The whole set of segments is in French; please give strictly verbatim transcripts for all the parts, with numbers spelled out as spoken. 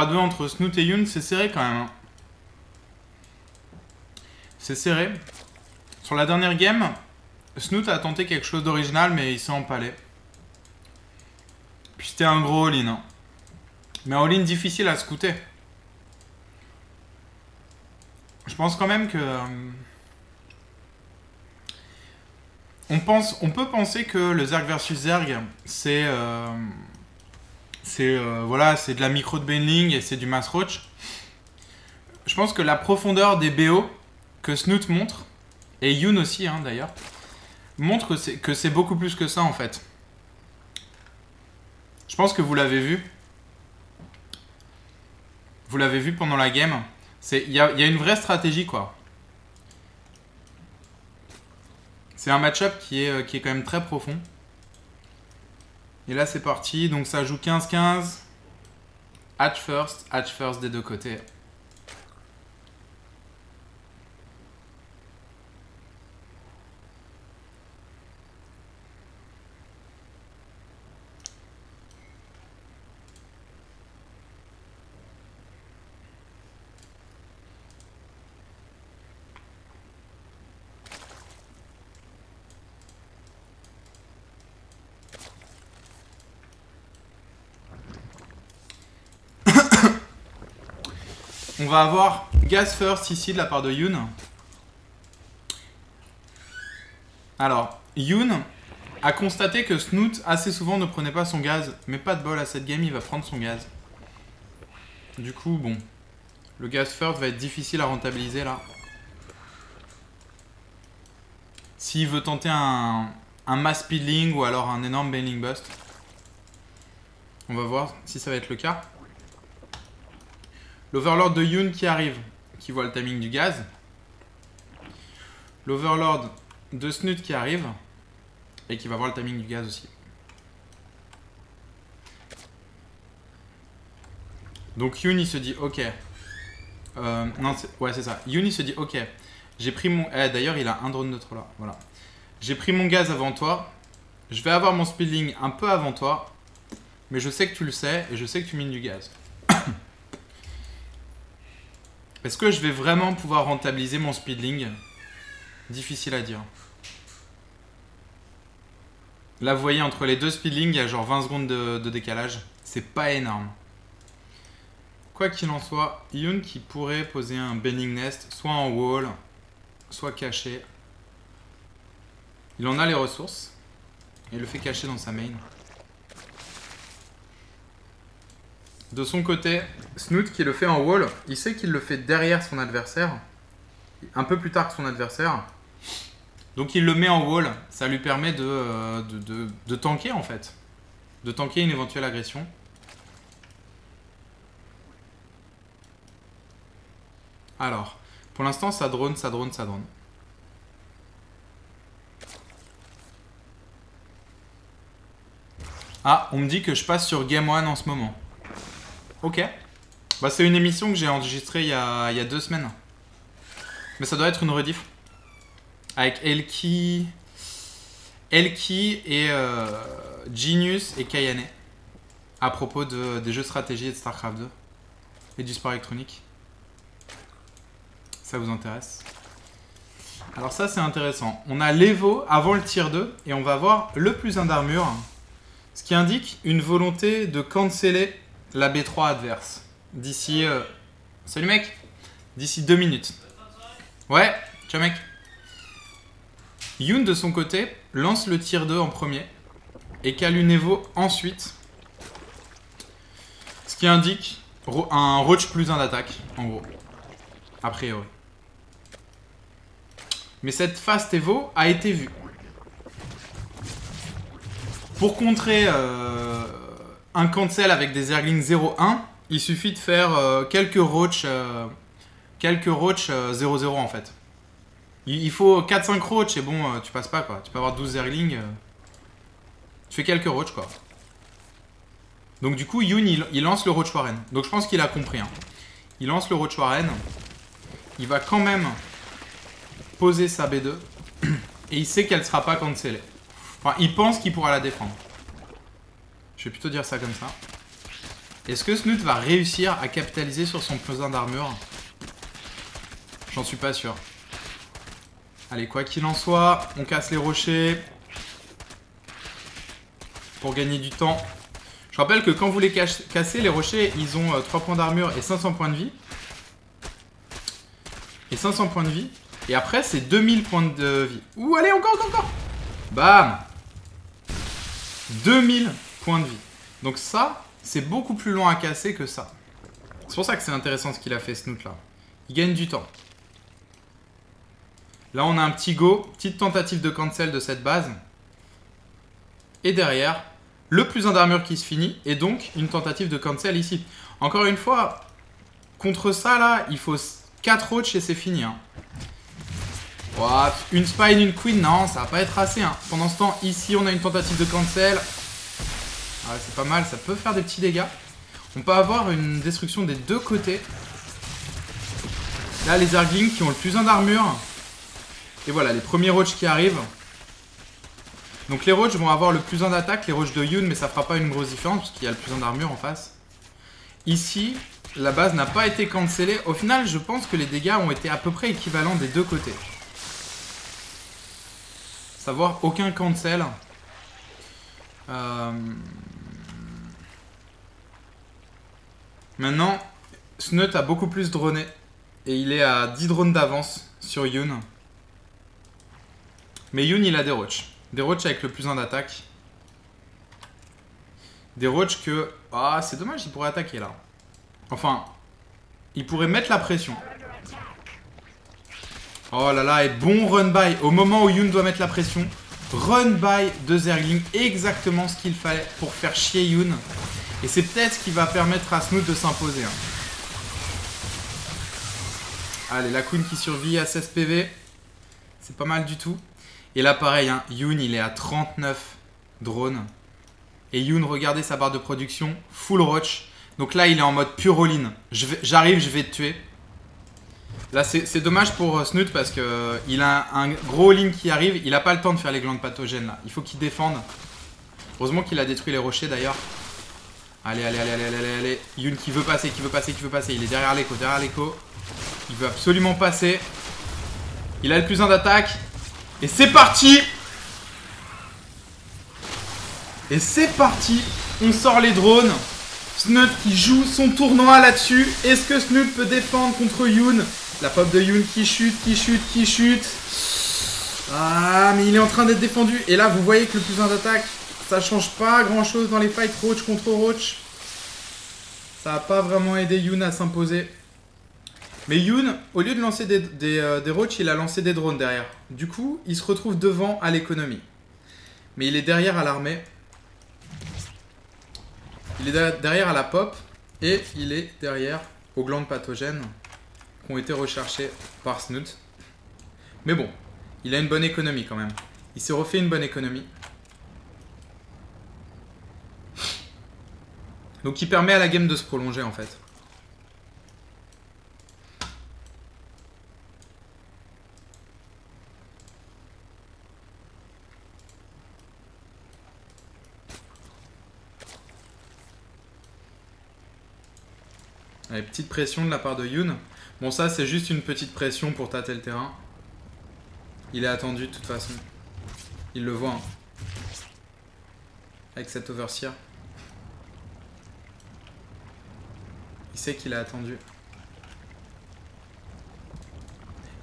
trois à deux entre Snoot et Yoon. C'est serré quand même. C'est serré. Sur la dernière game, Snoot a tenté quelque chose d'original, mais il s'est empalé. Puis c'était un gros all-in. Hein. Mais un all-in difficile à scouter. Je pense quand même que... On, pense, on peut penser que le Zerg versus Zerg, c'est euh, euh, voilà, c'est de la micro de Benling et c'est du mass roach. Je pense que la profondeur des B O que Snoot montre, et Yoon aussi hein, d'ailleurs, montre que c'est beaucoup plus que ça en fait. Je pense que vous l'avez vu. Vous l'avez vu pendant la game. Il y, y a une vraie stratégie quoi. C'est un match-up qui est, qui est quand même très profond. Et là, c'est parti. Donc, ça joue quinze quinze. Hatch first, hatch first des deux côtés. On va avoir gas first ici de la part de Yoon. Alors, Yoon a constaté que Snoot assez souvent ne prenait pas son gaz. Mais pas de bol à cette game, il va prendre son gaz. Du coup, bon, le gas first va être difficile à rentabiliser là. S'il veut tenter un, un mass peeling ou alors un énorme bailing bust. On va voir si ça va être le cas. L'Overlord de Yoon qui arrive, qui voit le timing du gaz. L'Overlord de Snoot qui arrive et qui va voir le timing du gaz aussi. Donc Yoon il se dit ok. Euh, non, ouais c'est ça. Yoon il se dit ok. J'ai pris mon... Eh, d'ailleurs il a un drone neutre là. Voilà. J'ai pris mon gaz avant toi. Je vais avoir mon spilling un peu avant toi. Mais je sais que tu le sais et je sais que tu mines du gaz. Est-ce que je vais vraiment pouvoir rentabiliser mon speedling? Difficile à dire. Là, vous voyez, entre les deux speedlings, il y a genre vingt secondes de, de décalage. C'est pas énorme. Quoi qu'il en soit, Yoon qui pourrait poser un bending nest, soit en wall, soit caché. Il en a les ressources. Et le fait cacher dans sa main. De son côté, Snoot qui le fait en wall, il sait qu'il le fait derrière son adversaire, un peu plus tard que son adversaire. Donc il le met en wall, ça lui permet de, de, de, de tanker en fait, de tanker une éventuelle agression. Alors, pour l'instant ça drone, ça drone, ça drone. Ah, on me dit que je passe sur Game un en ce moment. Ok, bah, c'est une émission que j'ai enregistrée il y, a, il y a deux semaines. Mais ça doit être une rediff. Avec Elki, Elki et euh, Genius et Kayane. À propos de, des jeux stratégie et de StarCraft deux. Et du sport électronique. Ça vous intéresse? Alors ça c'est intéressant. On a l'Evo avant le tier deux. Et on va avoir le plus un d'armure. Ce qui indique une volonté de canceller la B trois adverse. D'ici... Euh... Salut mec. D'ici deux minutes. Ouais, ciao mec. Yoon de son côté lance le tier deux en premier et Calunevo ensuite. Ce qui indique un roach plus un d'attaque en gros. A priori. Mais cette fast Evo a été vue. Pour contrer... Euh... un cancel avec des Zerglings zéro un, il suffit de faire euh, quelques roach euh, quelques roach euh, zéro zéro en fait. Il, il faut quatre cinq roach et bon, euh, tu passes pas quoi. Tu peux avoir douze Zerglings. Euh, tu fais quelques roach quoi. Donc du coup, Yoon il, il lance le roach Warren. Donc je pense qu'il a compris. Hein. Il lance le roach Warren. Il va quand même poser sa B deux et il sait qu'elle sera pas cancellée. Enfin, il pense qu'il pourra la défendre. Je vais plutôt dire ça comme ça. Est-ce que Snoot va réussir à capitaliser sur son pesin d'armure? J'en suis pas sûr. Allez, quoi qu'il en soit, on casse les rochers pour gagner du temps. Je rappelle que quand vous les cassez, les rochers, ils ont trois points d'armure et cinq cents points de vie. Et cinq cents points de vie. Et après, c'est deux mille points de vie. Ouh, allez, encore, encore, encore. Bam, deux mille points de vie. Donc ça, c'est beaucoup plus long à casser que ça. C'est pour ça que c'est intéressant ce qu'il a fait, Snoot, là. Il gagne du temps. Là, on a un petit go, petite tentative de cancel de cette base. Et derrière, le plus un d'armure qui se finit. Et donc, une tentative de cancel ici. Encore une fois, contre ça, là, il faut quatre roaches et c'est fini. Hein. Wow, une spine, une queen, non, ça va pas être assez. Hein. Pendant ce temps, ici, on a une tentative de cancel. Ah, c'est pas mal, ça peut faire des petits dégâts. On peut avoir une destruction des deux côtés. Là, les Erglings qui ont le plus un d'armure. Et voilà, les premiers roaches qui arrivent. Donc les roaches vont avoir le plus un d'attaque, les roaches de Yoon, mais ça fera pas une grosse différence parce qu'il y a le plus un d'armure en face. Ici, la base n'a pas été cancellée. Au final, je pense que les dégâts ont été à peu près équivalents des deux côtés. Savoir aucun cancel. Euh... Maintenant, Snoot a beaucoup plus droné. Et il est à dix drones d'avance sur Yoon. Mais Yoon, il a des roaches. Des roaches avec le plus un d'attaque. Des roaches que... Ah, c'est dommage, il pourrait attaquer là. Enfin, il pourrait mettre la pression. Oh là là, et bon run-by. Au moment où Yoon doit mettre la pression, run-by de Zergling. Exactement ce qu'il fallait pour faire chier Yoon. Et c'est peut-être ce qui va permettre à Snoot de s'imposer. Hein. Allez, la Queen qui survit à seize P V. C'est pas mal du tout. Et là, pareil, hein, Yoon, il est à trente-neuf drones. Et Yoon, regardez sa barre de production, full roach. Donc là, il est en mode pure all-in. J'arrive, je, je vais te tuer. Là, c'est dommage pour Snoot parce qu'il euh, a un gros all-in qui arrive. Il n'a pas le temps de faire les glandes pathogènes, là. Il faut qu'il défende. Heureusement qu'il a détruit les rochers, d'ailleurs. Allez, allez, allez, allez, allez, allez. Yoon qui veut passer, qui veut passer, qui veut passer. Il est derrière l'écho, derrière l'écho. Il veut absolument passer. Il a le plus un d'attaque. Et c'est parti. Et c'est parti. On sort les drones. Snoot qui joue son tournoi là-dessus. Est-ce que Snoot peut défendre contre Yoon? La pop de Yoon qui chute, qui chute, qui chute. Ah, mais il est en train d'être défendu. Et là, vous voyez que le plus un d'attaque, ça change pas grand-chose dans les fights roach contre roach. Ça n'a pas vraiment aidé Yoon à s'imposer. Mais Yoon, au lieu de lancer des, des, euh, des roaches, il a lancé des drones derrière. Du coup, il se retrouve devant à l'économie. Mais il est derrière à l'armée. Il est derrière à la pop. Et il est derrière aux glandes pathogènes qui ont été recherchées par Snoot. Mais bon, il a une bonne économie quand même. Il s'est refait une bonne économie. Donc il permet à la game de se prolonger en fait. Allez, petite pression de la part de Yoon. Bon, ça, c'est juste une petite pression pour tâter le terrain. Il est attendu, de toute façon. Il le voit. Hein. Avec cette overseer. Il sait qu'il est attendu.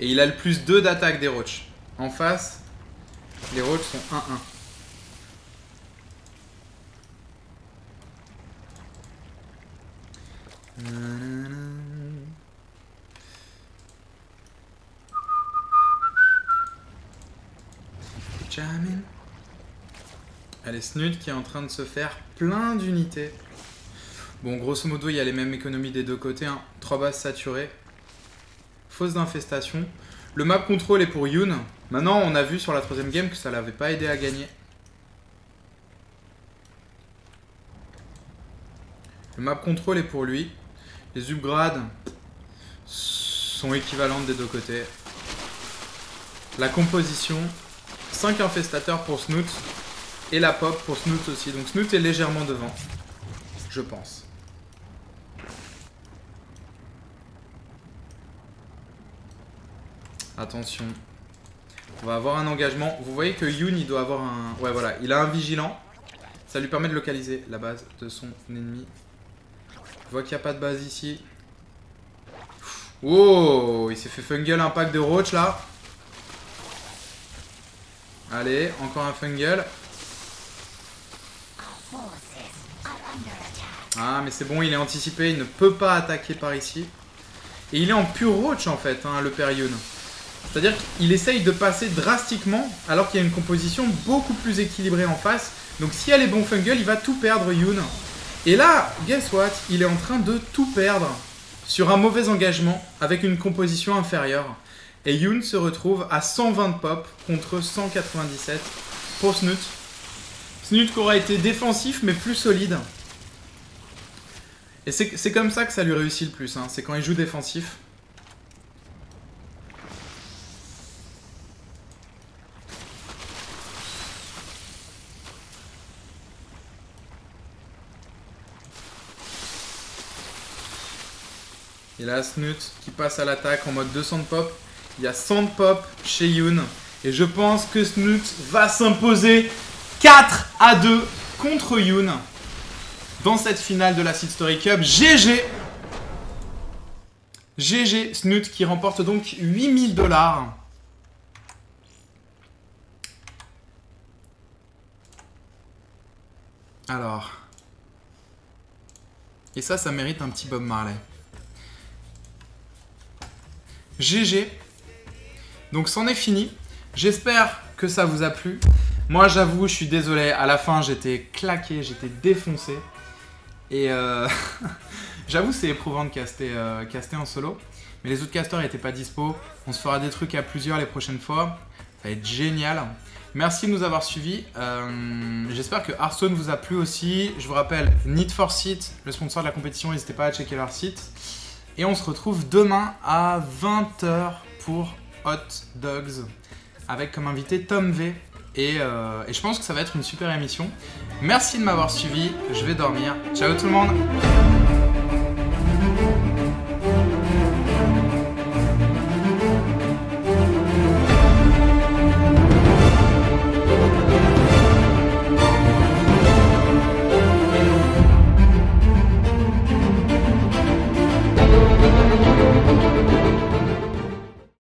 Et il a le plus deux d'attaque des roaches. En face, les roaches sont un un. Allez, Snoot qui est en train de se faire plein d'unités. Bon, grosso modo, il y a les mêmes économies des deux côtés. Hein. Trois bases saturées. Fausse d'infestation. Le map control est pour Yoon. Maintenant, on a vu sur la troisième game que ça l'avait pas aidé à gagner. Le map control est pour lui. Les upgrades sont équivalentes des deux côtés. La composition, cinq infestateurs pour Snoot et la pop pour Snoot aussi. Donc Snoot est légèrement devant, je pense. Attention. On va avoir un engagement. Vous voyez que Yoon, il doit avoir un... Ouais, voilà. Il a un vigilant. Ça lui permet de localiser la base de son ennemi. Je vois qu'il n'y a pas de base ici. Wow, il s'est fait fungal un pack de roach là. Allez, encore un fungal. Ah, mais c'est bon, il est anticipé. Il ne peut pas attaquer par ici. Et il est en pur roach en fait, hein, le père Yoon. C'est-à-dire qu'il essaye de passer drastiquement alors qu'il y a une composition beaucoup plus équilibrée en face. Donc si elle est bon fungal, il va tout perdre Yoon. Et là, guess what? Il est en train de tout perdre sur un mauvais engagement avec une composition inférieure. Et Yoon se retrouve à cent vingt pop contre cent quatre-vingt-dix-sept pour Snoot. Snoot qui aura été défensif mais plus solide. Et c'est comme ça que ça lui réussit le plus, hein. C'est quand il joue défensif. Et là, Snoot qui passe à l'attaque en mode deux cents de pop. Il y a cent de pop chez Yoon. Et je pense que Snoot va s'imposer quatre à deux contre Yoon dans cette finale de la SeatStory Cup. G G! G G Snoot qui remporte donc huit mille dollars. Alors. Et ça, ça mérite un petit Bob Marley. G G. Donc c'en est fini. J'espère que ça vous a plu. Moi j'avoue, je suis désolé. À la fin j'étais claqué, j'étais défoncé. Et euh... j'avoue c'est éprouvant de caster, euh, caster en solo. Mais les autres casteurs n'étaient pas dispo. On se fera des trucs à plusieurs les prochaines fois. Ça va être génial. Merci de nous avoir suivis. Euh... J'espère que Hearthstone vous a plu aussi. Je vous rappelle, Need for Seat, le sponsor de la compétition. N'hésitez pas à checker leur site. Et on se retrouve demain à vingt heures pour Hot Dogs avec comme invité Tom V. Et, euh, et je pense que ça va être une super émission. Merci de m'avoir suivi. Je vais dormir. Ciao tout le monde!